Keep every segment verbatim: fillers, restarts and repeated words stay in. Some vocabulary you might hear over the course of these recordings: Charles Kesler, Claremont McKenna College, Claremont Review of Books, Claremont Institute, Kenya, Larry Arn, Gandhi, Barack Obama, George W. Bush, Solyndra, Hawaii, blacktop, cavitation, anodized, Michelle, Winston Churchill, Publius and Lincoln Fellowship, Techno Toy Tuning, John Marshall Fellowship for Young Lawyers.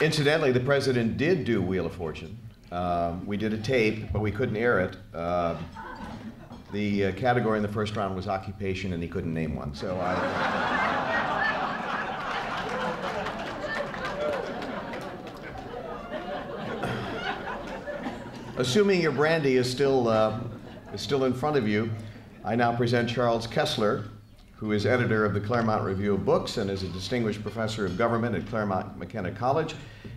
Incidentally, the president did do Wheel of Fortune. Um, we did a tape, but we couldn't air it. Uh, the uh, category in the first round was occupation, and he couldn't name one. So I... Assuming your brandy is still, uh, is still in front of you, I now present Charles Kesler, who is editor of the Claremont Review of Books and is a distinguished professor of government at Claremont McKenna College,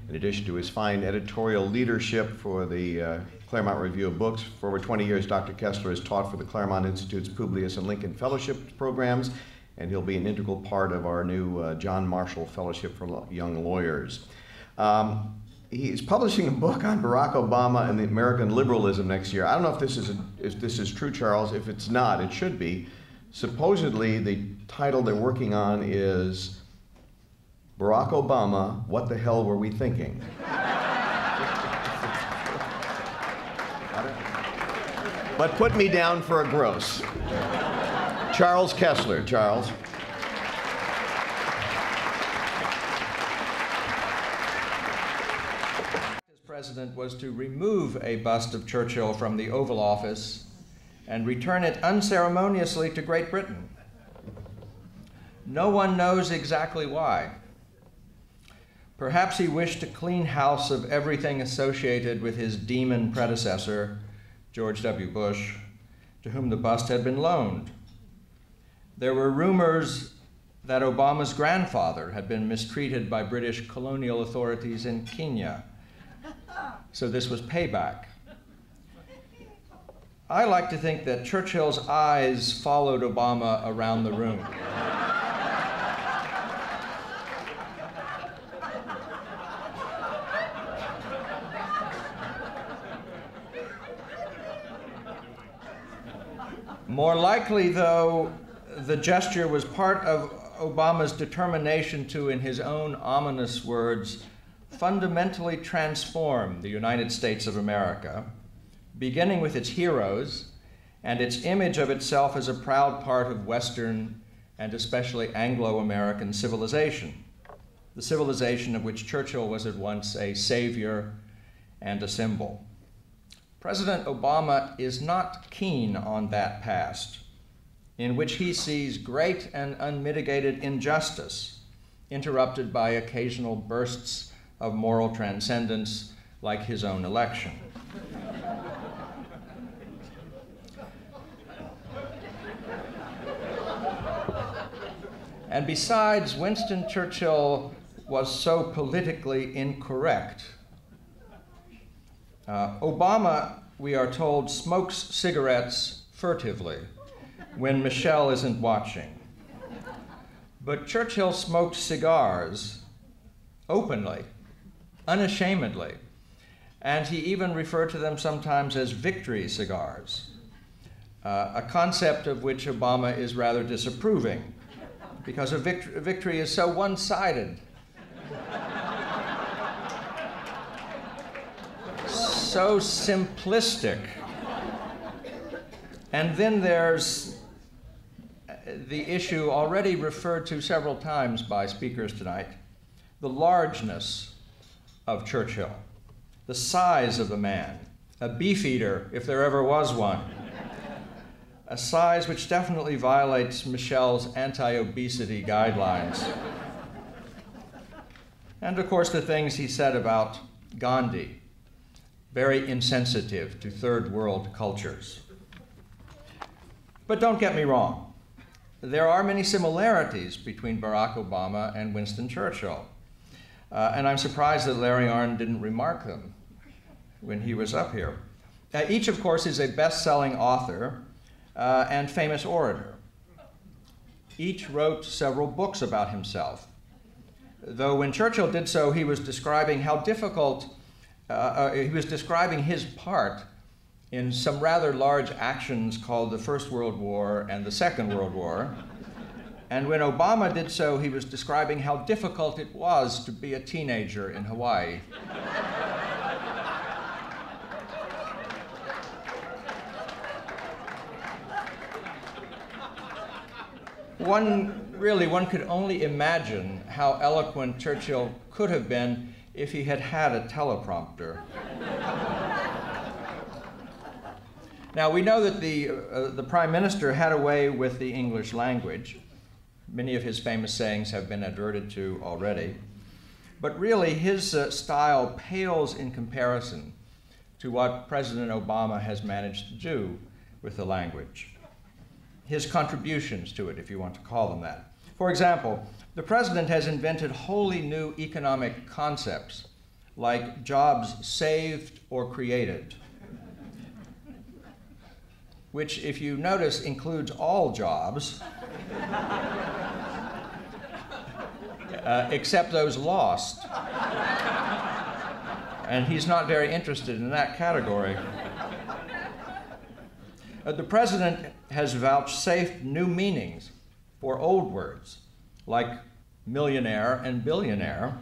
in addition to his fine editorial leadership for the uh, Claremont Review of Books. For over twenty years, Doctor Kesler has taught for the Claremont Institute's Publius and Lincoln Fellowship programs, and he'll be an integral part of our new uh, John Marshall Fellowship for Young Lawyers. Um, He's publishing a book on Barack Obama and the American liberalism next year. I don't know if this is a, if this is true, Charles. If it's not, it should be. Supposedly, the title they're working on is Barack Obama, What the Hell Were We Thinking? But put me down for a gross. Charles Kesler, Charles. President was to remove a bust of Churchill from the Oval Office and return it unceremoniously to Great Britain. No one knows exactly why. Perhaps he wished to clean house of everything associated with his demon predecessor, George W. Bush, to whom the bust had been loaned. There were rumors that Obama's grandfather had been mistreated by British colonial authorities in Kenya. So this was payback. I like to think that Churchill's eyes followed Obama around the room. More likely, though, the gesture was part of Obama's determination to, in his own ominous words, fundamentally transform the United States of America, beginning with its heroes and its image of itself as a proud part of Western and especially Anglo-American civilization, the civilization of which Churchill was at once a savior and a symbol. President Obama is not keen on that past, in which he sees great and unmitigated injustice, interrupted by occasional bursts of moral transcendence, like his own election. And besides, Winston Churchill was so politically incorrect. Uh, Obama, we are told, smokes cigarettes furtively when Michelle isn't watching. But Churchill smoked cigars openly, unashamedly, and he even referred to them sometimes as victory cigars, uh, a concept of which Obama is rather disapproving, because a vict- victory is so one-sided. So simplistic. And then there's the issue already referred to several times by speakers tonight, the largeness of Churchill, the size of the man, a beefeater if there ever was one, a size which definitely violates Michelle's anti-obesity guidelines. And of course the things he said about Gandhi, very insensitive to third world cultures. But don't get me wrong, there are many similarities between Barack Obama and Winston Churchill. Uh, and I'm surprised that Larry Arn didn't remark them when he was up here. Uh, each, of course, is a best-selling author uh, and famous orator. Each wrote several books about himself, though when Churchill did so, he was describing how difficult, uh, uh, he was describing his part in some rather large actions called the First World War and the Second World War. And when Obama did so, he was describing how difficult it was to be a teenager in Hawaii. One, really, one could only imagine how eloquent Churchill could have been if he had had a teleprompter. Now, we know that the, uh, the Prime Minister had a way with the English language. Many of his famous sayings have been adverted to already. But really, his uh, style pales in comparison to what President Obama has managed to do with the language, his contributions to it, if you want to call them that. For example, the President has invented wholly new economic concepts, like jobs saved or created, which, if you notice, includes all jobs, uh, except those lost. And he's not very interested in that category. Uh, the President has vouchsafed new meanings for old words, like millionaire and billionaire,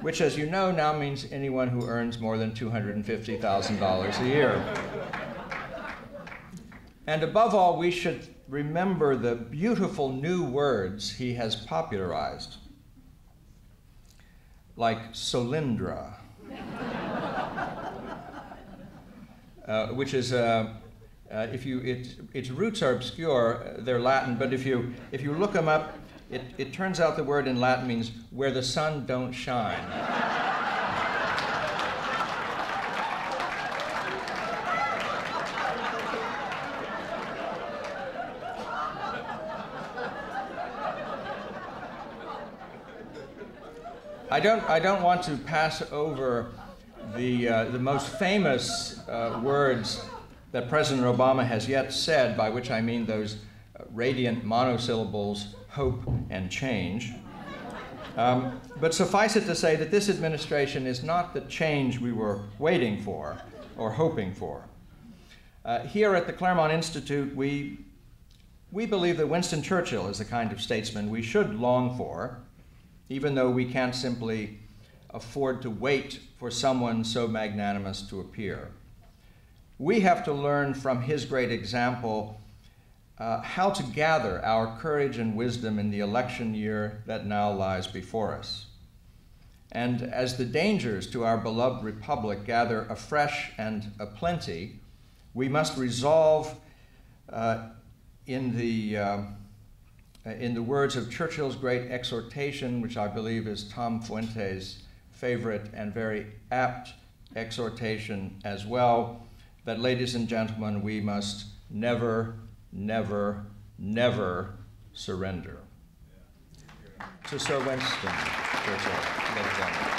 which, as you know, now means anyone who earns more than two hundred fifty thousand dollars a year. And above all, we should remember the beautiful new words he has popularized, like Solyndra, uh, which is, uh, uh, if you, it, its roots are obscure, they're Latin, but if you, if you look them up, it, it turns out the word in Latin means where the sun don't shine. I don't, I don't want to pass over the, uh, the most famous uh, words that President Obama has yet said, by which I mean those uh, radiant monosyllables, hope and change. Um, but suffice it to say that this administration is not the change we were waiting for or hoping for. Uh, here at the Claremont Institute, we, we believe that Winston Churchill is the kind of statesman we should long for, even though we can't simply afford to wait for someone so magnanimous to appear. We have to learn from his great example uh, how to gather our courage and wisdom in the election year that now lies before us. And as the dangers to our beloved republic gather afresh and aplenty, we must resolve uh, in the uh, in the words of Churchill's great exhortation, which I believe is Tom Fuente's favorite and very apt exhortation as well, that, ladies and gentlemen, we must never, never, never surrender. Yeah. To Sir Winston Churchill.